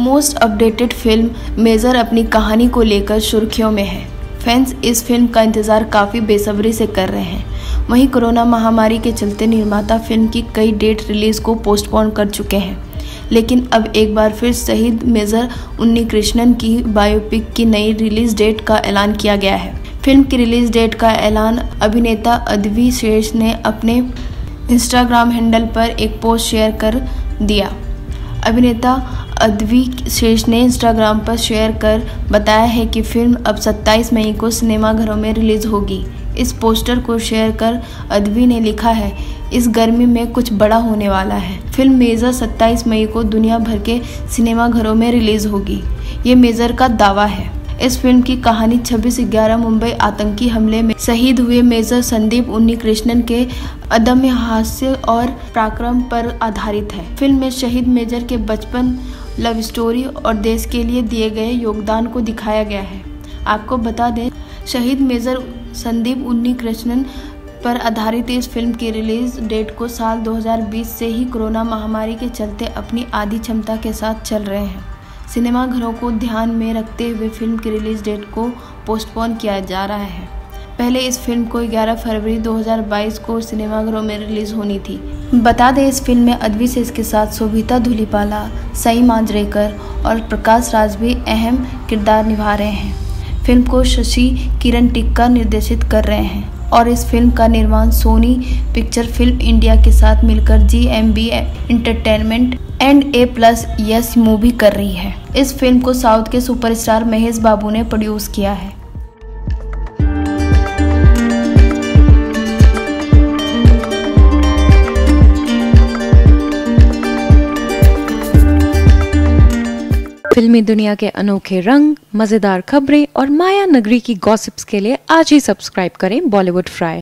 Most updated film major अपनी कहानी को लेकर सुर्खियों में है। फैंस इस फिल्म का इंतज़ार काफ़ी बेसब्री से कर रहे हैं। वहीं कोरोना महामारी के चलते निर्माता फिल्म की कई डेट रिलीज़ को पोस्टपोन कर चुके हैं, लेकिन अब एक बार फिर शहीद मेजर उन्नीकृष्णन की बायोपिक की नई रिलीज़ डेट का ऐलान किया गया है। फिल्म की रिलीज़ डेट का ऐलान अभिनेता अदिवी शेष ने अपने इंस्टाग्राम हैंडल पर एक पोस्ट शेयर कर दिया। अभिनेता अदिवी शेष ने इंस्टाग्राम पर शेयर कर बताया है कि फिल्म अब 27 मई को सिनेमाघरों में रिलीज़ होगी। इस पोस्टर को शेयर कर अदिवी ने लिखा है, इस गर्मी में कुछ बड़ा होने वाला है। फिल्म मेजर 27 मई को दुनिया भर के सिनेमाघरों में रिलीज़ होगी, ये मेजर का दावा है। इस फिल्म की कहानी 26/11 मुंबई आतंकी हमले में शहीद हुए मेजर संदीप उन्नीकृष्णन के अदम्य हास्य और पराक्रम पर आधारित है। फिल्म में शहीद मेजर के बचपन, लव स्टोरी और देश के लिए दिए गए योगदान को दिखाया गया है। आपको बता दें, शहीद मेजर संदीप उन्नीकृष्णन पर आधारित इस फिल्म की रिलीज डेट को साल 2020 से ही कोरोना महामारी के चलते अपनी आधी क्षमता के साथ चल रहे हैं। सिनेमाघरों को ध्यान में रखते हुए फिल्म की रिलीज डेट को पोस्टपोन किया जा रहा है। पहले इस फिल्म को 11 फरवरी 2022 को सिनेमाघरों में रिलीज होनी थी। बता दें, इस फिल्म में अदिवी शेष के साथ शोभिता धुलिपाला, साई मांजरेकर और प्रकाश राज भी अहम किरदार निभा रहे हैं। फिल्म को शशि किरण टिक्का निर्देशित कर रहे हैं और इस फिल्म का निर्माण सोनी पिक्चर फिल्म इंडिया के साथ मिलकर GMB entertainment and A plus yes movie कर रही है। इस फिल्म को साउथ के सुपरस्टार महेश बाबू ने प्रोड्यूस किया है। फिल्मी दुनिया के अनोखे रंग, मजेदार खबरें और माया नगरी की गॉसिप्स के लिए आज ही सब्सक्राइब करें बॉलीवुड फ्राई।